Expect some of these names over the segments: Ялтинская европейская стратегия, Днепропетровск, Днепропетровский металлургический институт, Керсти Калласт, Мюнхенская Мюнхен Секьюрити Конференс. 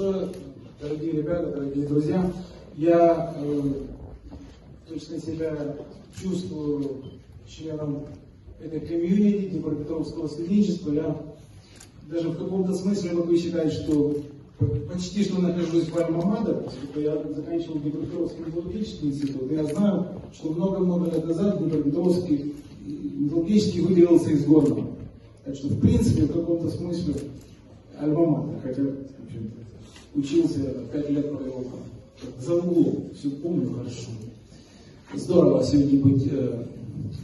большое, дорогие ребята, дорогие друзья. Я точно себя чувствую членом этой комьюнити Днепропетровского студенчества. Я даже в каком-то смысле могу считать, что почти что нахожусь в Альма-Матер, поскольку я заканчивал Днепропетровский металлургический институт. Я знаю, что много-много лет назад Днепропетровский металлургический выделился из Горного. Так что, в принципе, в каком-то смысле Альма-Матер, хотя, в общем, учился 5 лет провел за углом, все помню хорошо. Здорово сегодня быть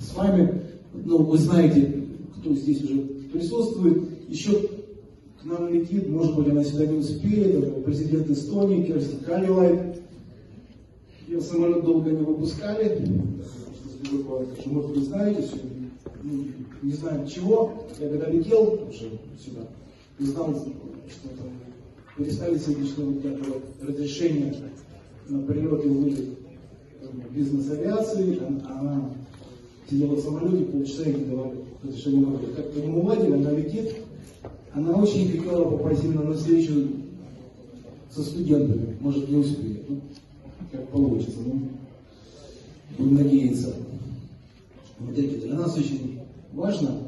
с вами. Но вы знаете, кто здесь уже присутствует. Еще к нам летит, может быть, она сюда не успеет, президент Эстонии Керсти Калласт. Ее самолет долго не выпускали, потому что, может, вы знаете, сегодня, не знаю чего. Я когда летел уже сюда, не знал, что там перестали сегодняшнего дня разрешение на прилет и вылет бизнес-авиации, она сидела в самолете, полчаса ей не давали разрешение на вылет. Как-то не уладили, она летит. Она очень хотела попасть именно на встречу со студентами, может, не успели, ну, как получится, ну, будем надеяться. Вот для нас очень важно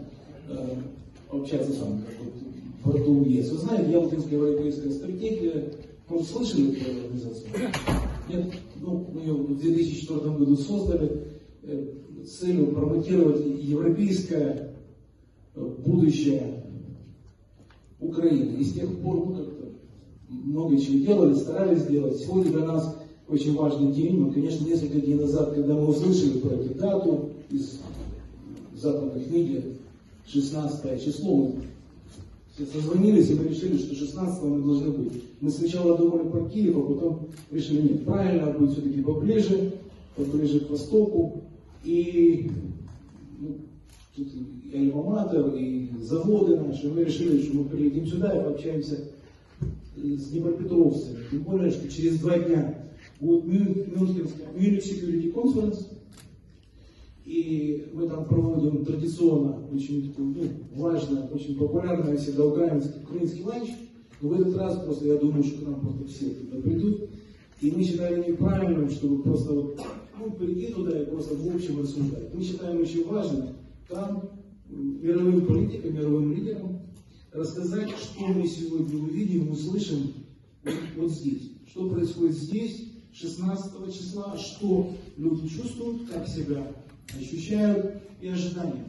общаться с вами, как вот в ЕС. Вы знаете, Ялтинская европейская стратегия, вы слышали про эту организацию? Нет? Ну, мы ее в 2004 году создали с целью промотировать европейское будущее Украины. И с тех пор мы как-то много чего делали, старались делать. Сегодня для нас очень важный день. Мы, конечно, несколько дней назад, когда мы услышали про эту дату из западной книги, 16 число, мы все созвонились и мы решили, что 16 мы должны быть. Мы сначала думали про Киев, а потом решили, нет, правильно, будет все-таки поближе к востоку. И ну, тут и Альма-Матер, и заводы наши. Мы решили, что мы приедем сюда и пообщаемся с днепропетровцами. Тем более, что через 2 дня будет Мюнхенская Мюнхен Секьюрити Конференс. И мы там проводим традиционно очень важное, очень популярное всегда украинский ланч. Но в этот раз просто, я думаю, что к нам просто все туда придут. И мы считаем неправильным, чтобы просто вот, ну, прийти туда и просто в общем рассуждать. Мы считаем очень важным там мировым политикам, мировым лидерам рассказать, что мы сегодня увидим, услышим вот здесь. Что происходит здесь, 16 числа, что люди чувствуют, как себя ощущают и ожидания.